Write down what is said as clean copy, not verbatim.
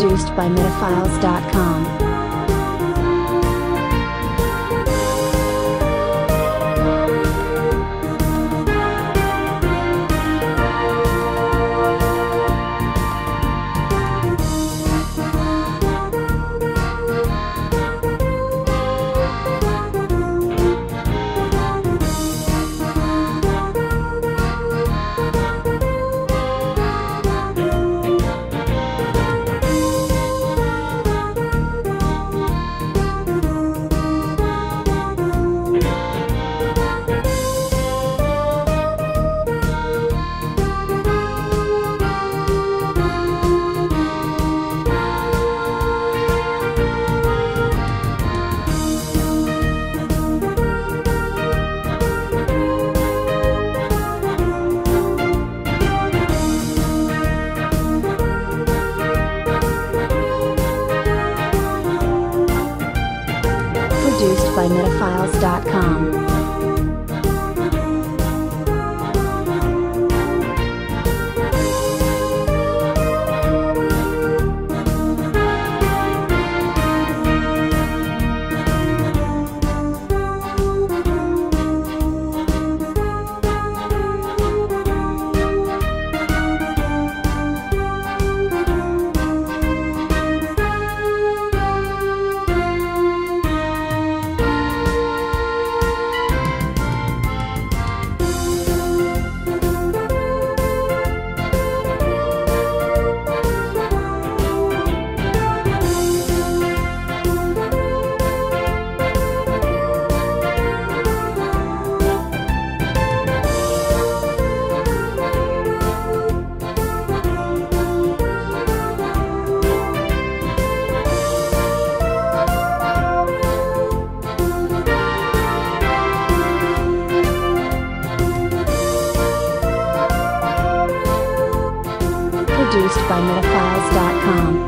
Produced by Midifiles.com. Produced by Midifiles.com. Produced by Midifiles.com.